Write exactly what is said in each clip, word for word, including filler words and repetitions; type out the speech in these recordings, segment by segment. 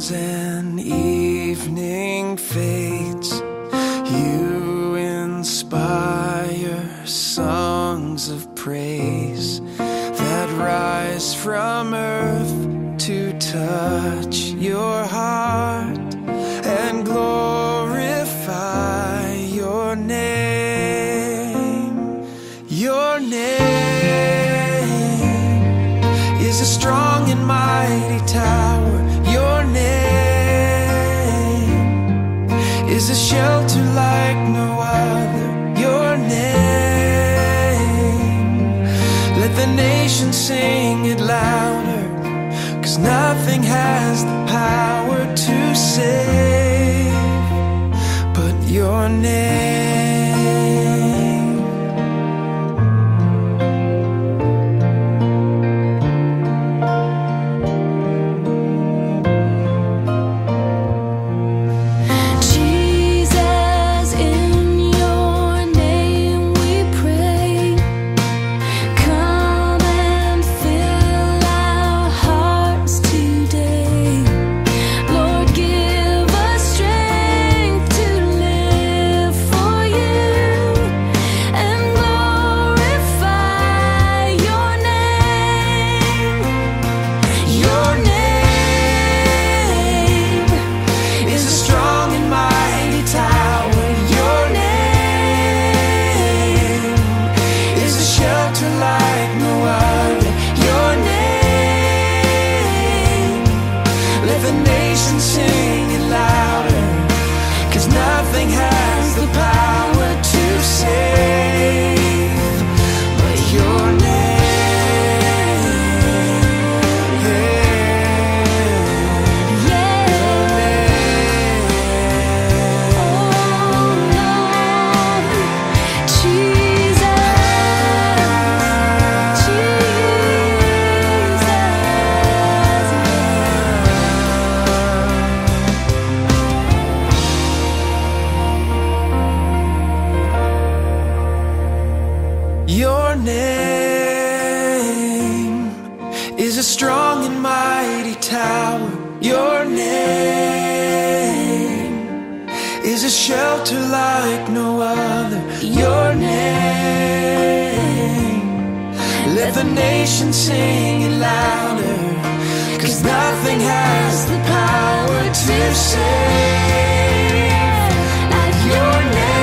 Dawns and evening fades, you inspire songs of praise that rise from earth to touch your heart and glorify your name. Your name is a strong and mighty tower. Is a shelter like no other, your name. Let the nation sing it louder, 'cause nothing has the power to save but your name. Your name is a strong and mighty tower. Your name is a shelter like no other. Your name, let the nation sing it louder, 'cause nothing has the power to save like your name.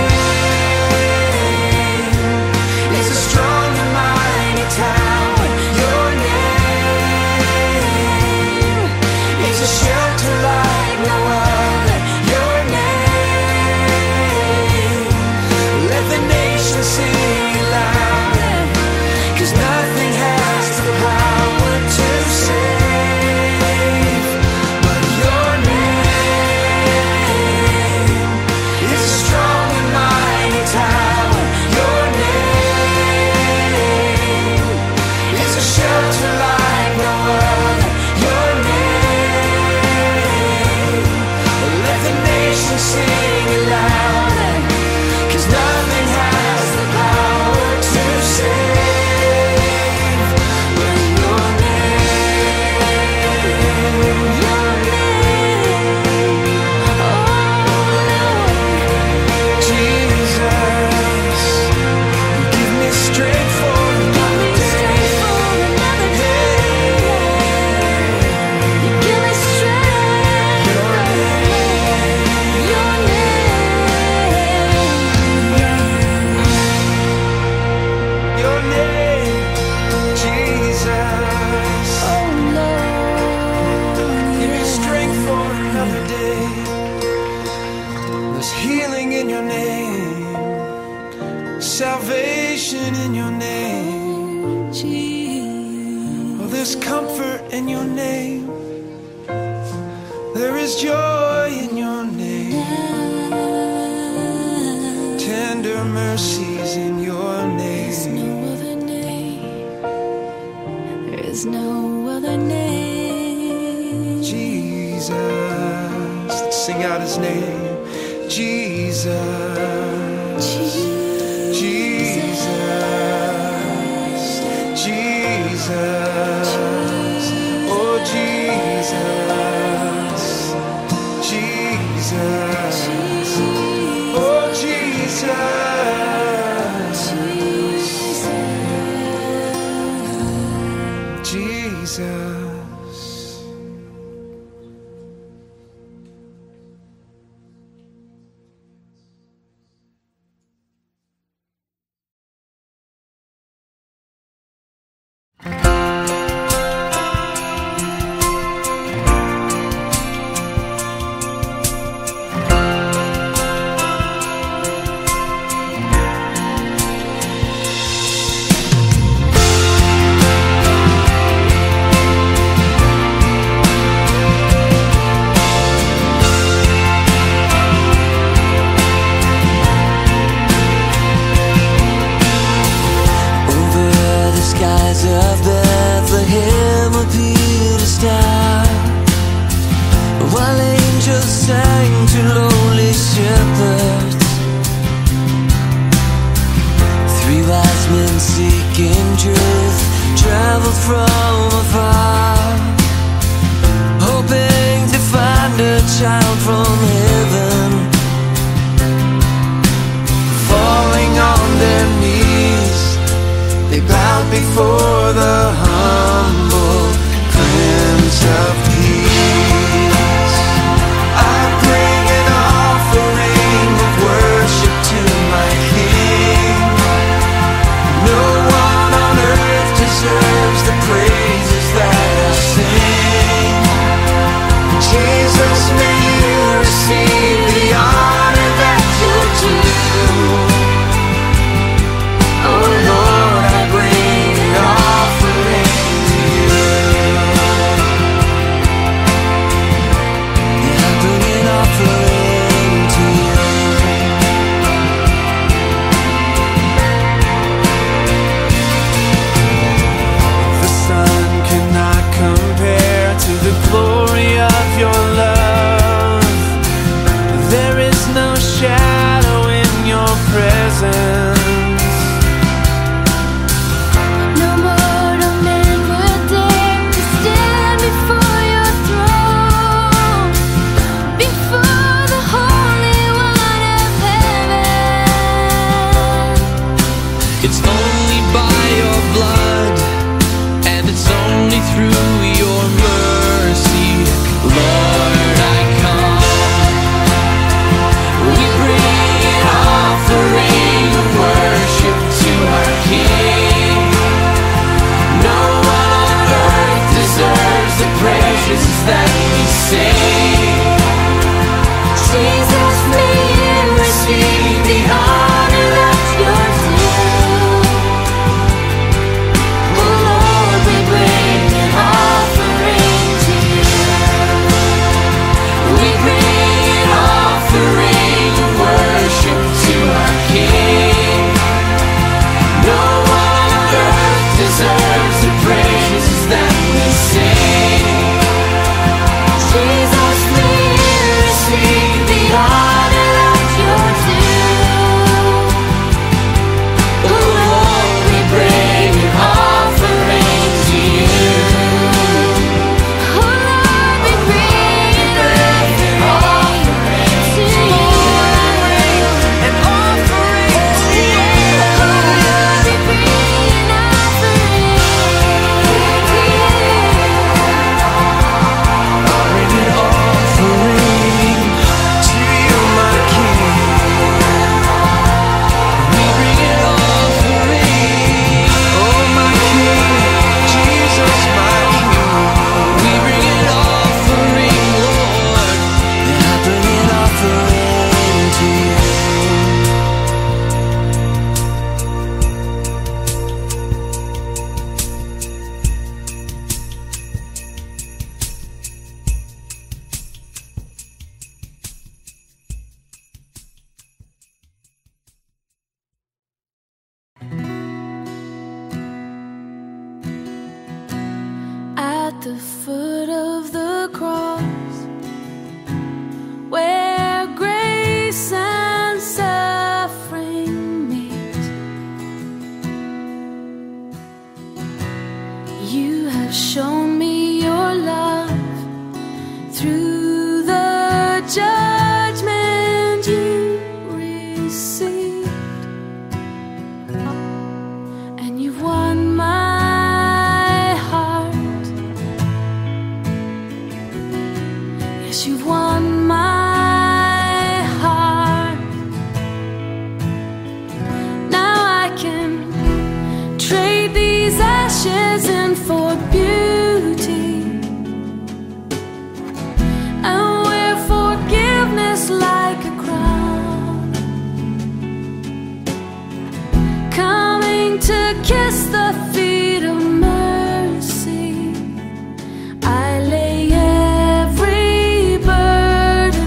Salvation in your name, Jesus. Oh, there's comfort in your name. There is joy in your name. Tender mercies in your name. There's no other name. There is no other name. Jesus. Let's sing out his name. Jesus. Jesus. Jesus, oh Jesus. sang to lonely shepherds, three wise men seeking truth, traveled from afar, hoping to find a child from heaven. Falling on their knees, they bowed before the humble Prince of Peace. It's only by your blood, and it's only through your mercy, Lord, I come. We bring an offering of worship to our King. No one on earth deserves the praises that we sing. Jesus, may you receive the honor that's yours. Mercy, I lay every burden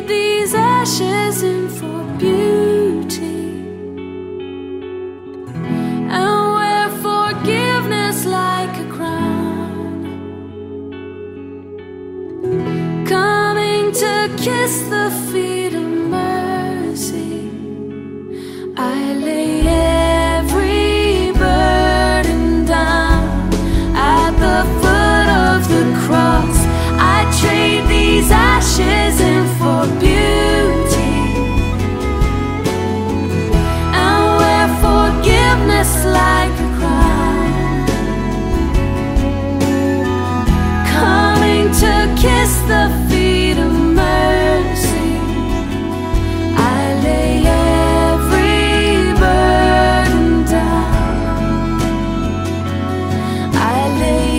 trade these ashes in for beauty, and wear forgiveness like a crown, coming to kiss the feet of mercy. I lay every burden down at the foot of the cross. I trade these ashes in for beauty, and wear forgiveness like a crown, coming to kiss the feet of mercy. I lay every burden down. I lay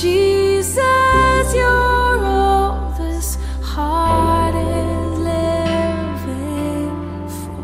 Jesus, you're all this heart is living for.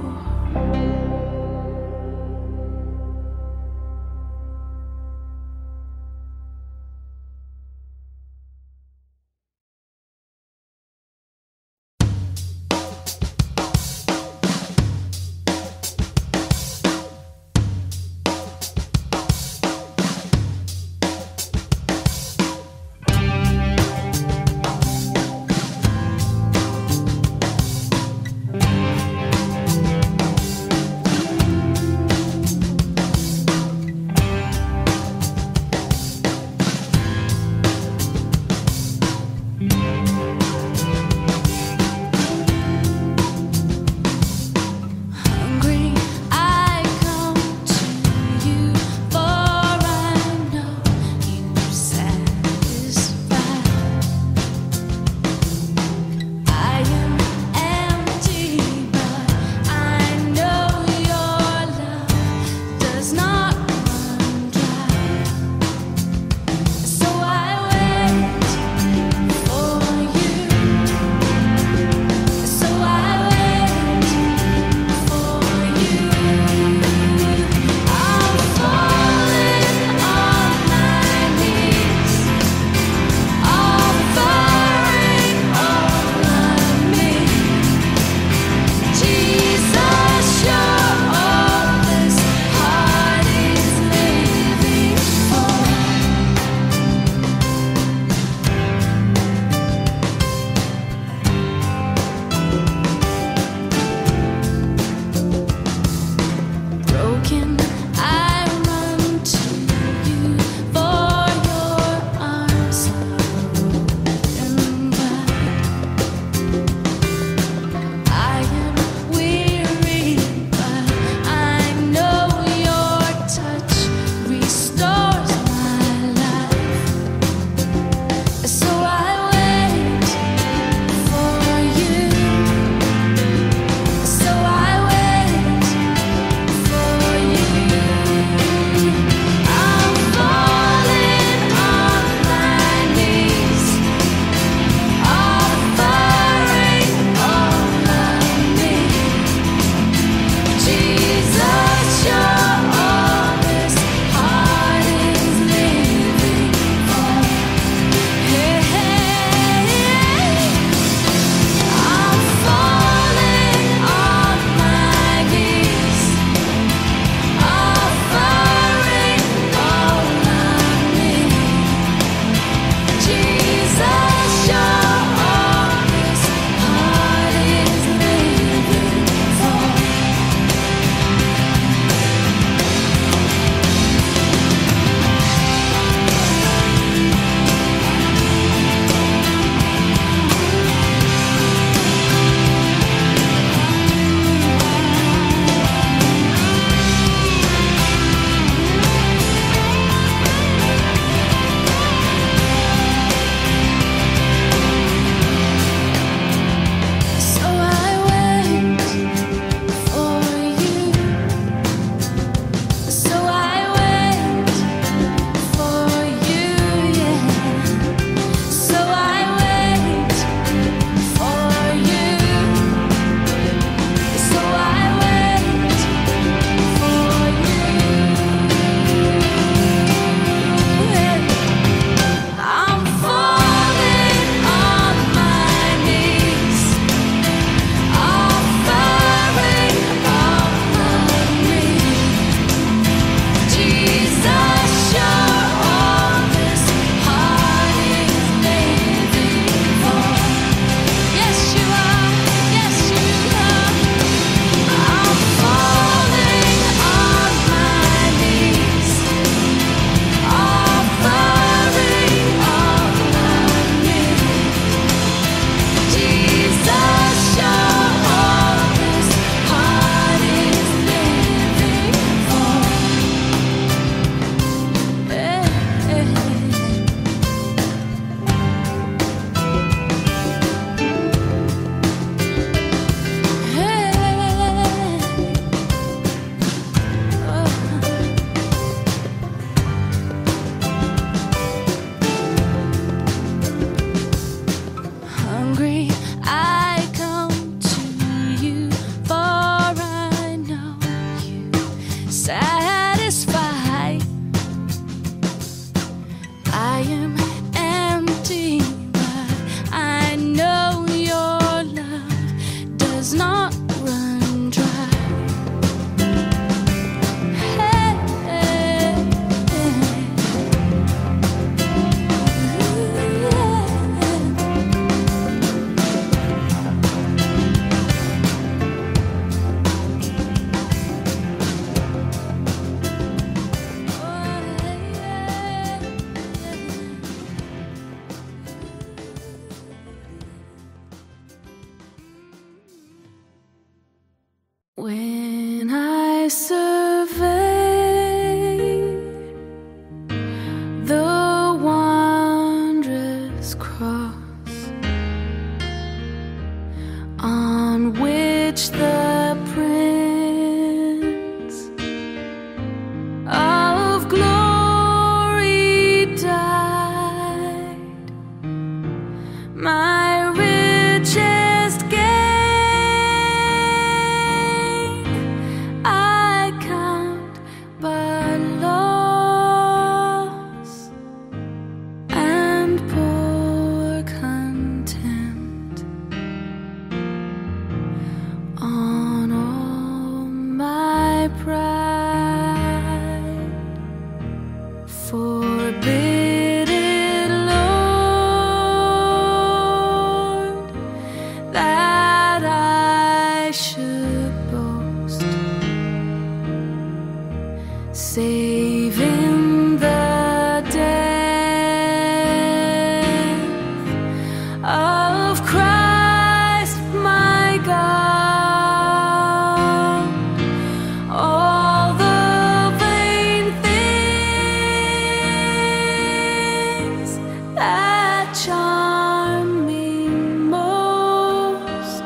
When I survey the wondrous cross on which the Prince of Glory died, my richest gain pride forbidden, Lord, that I should boast, save in the death of Christ my God. Charm me most,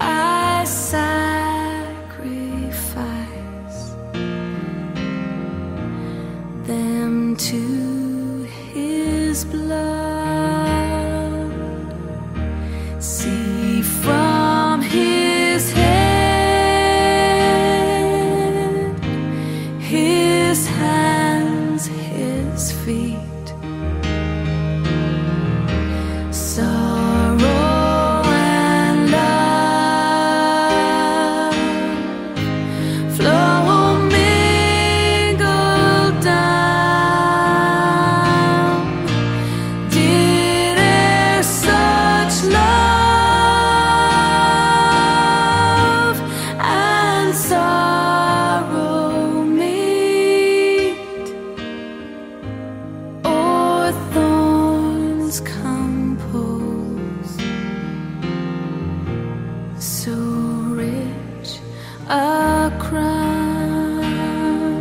I sacrifice them to His blood. See from His head, His hands, His feet, sorrow and love flow mingled down. Did e'er such love and sorrow meet, or thorns compose? So rich a crown,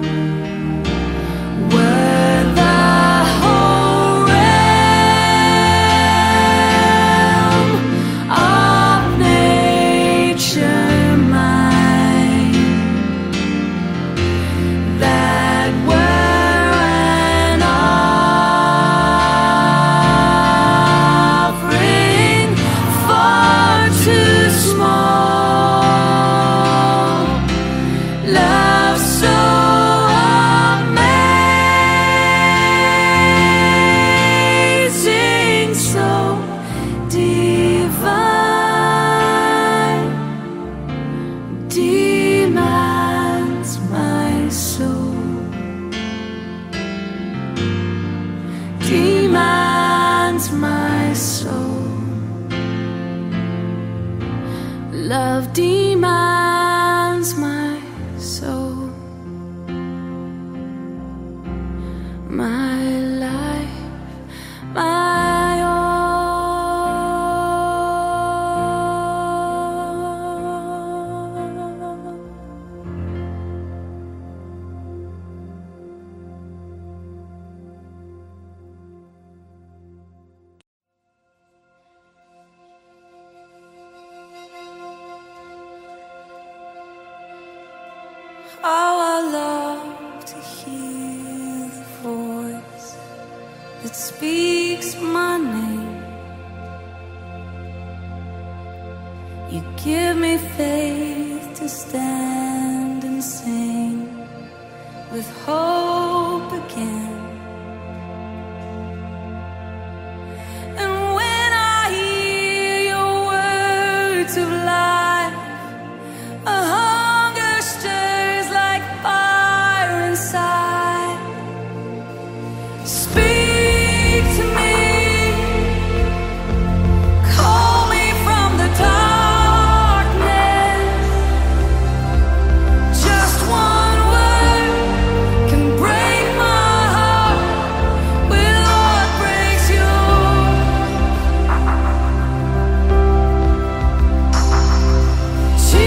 were the whole realm of nature mine, that were an offering far too small. Love so amazing, so divine, demands my soul, demands my soul. Love demands my soul. My life, my all. Oh, I love to hear the voice that speaks my name. You give me faith to stand and sing with hope again. And when I hear your words of life, a hunger stirs inside. Speak to me, call me from the darkness. Just one word can break my heart. Will Lord breaks yours.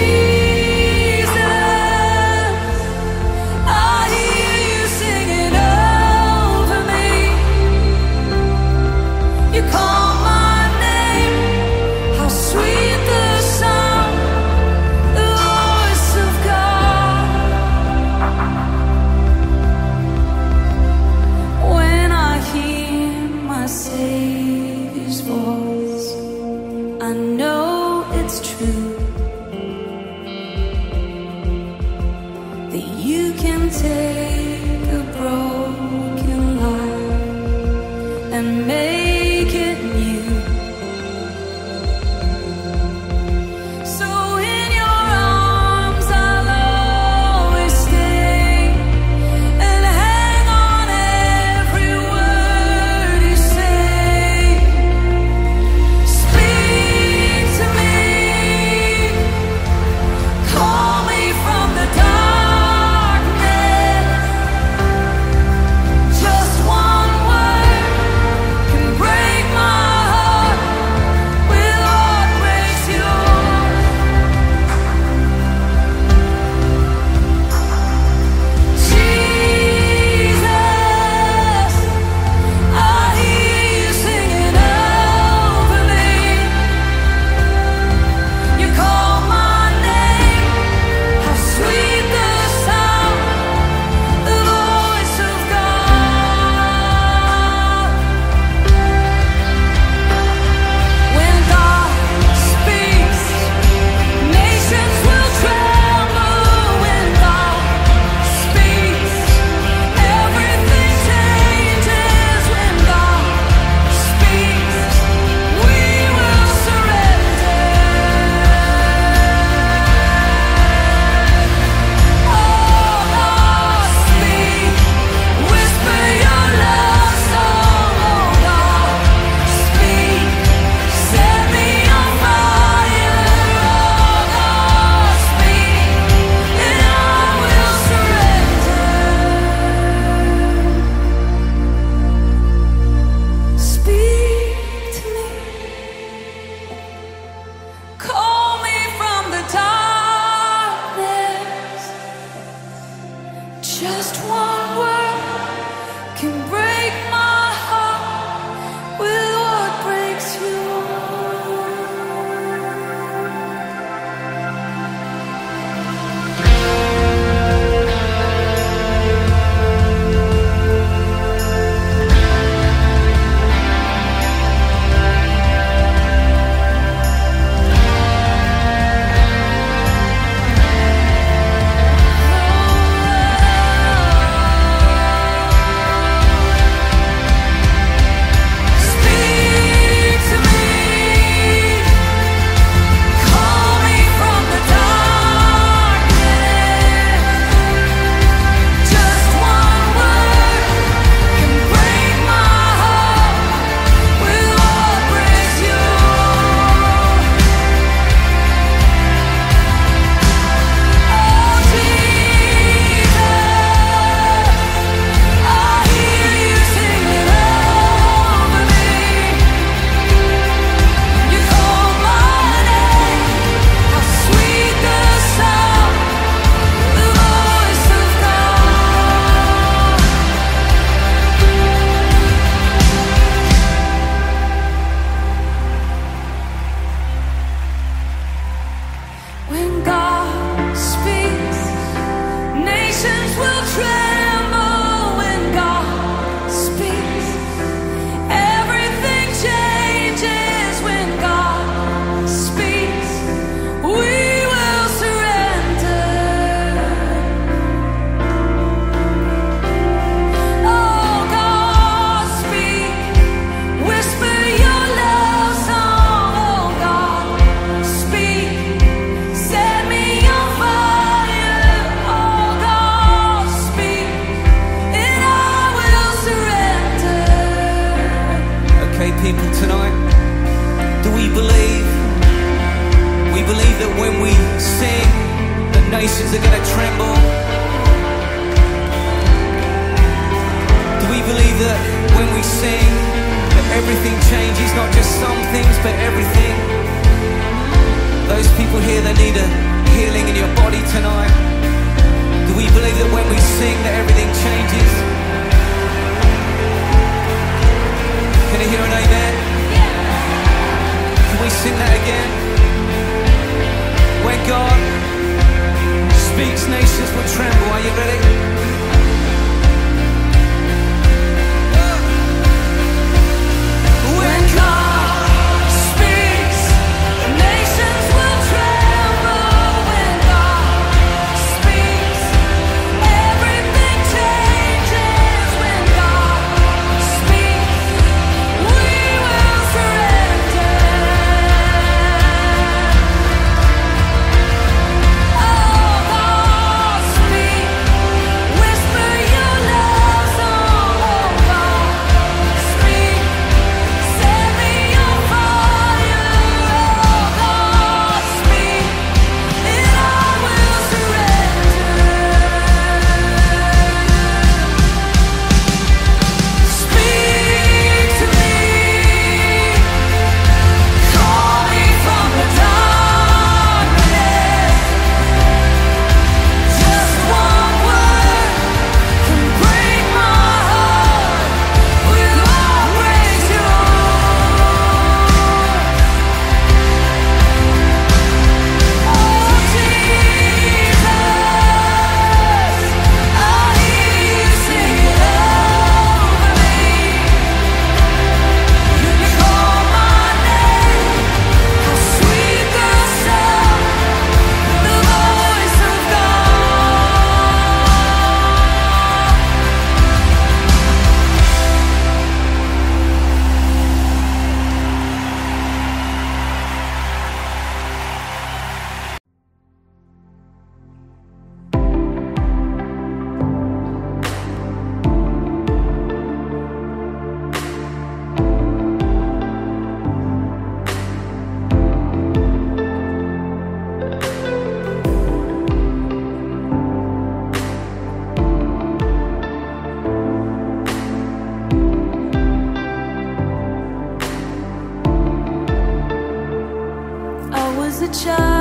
people tonight? Do we believe? We believe that when we sing, the nations are going to tremble. Do we believe that when we sing, that everything changes, not just some things, but everything? Those people here that need a healing in your body tonight. Do we believe that when we sing, that everything changes? Can you hear an amen? Can we sing that again? When God speaks, nations will tremble. Are you ready? When God speaks, nations will tremble. When God speaks, everything changes. When God speaks, child.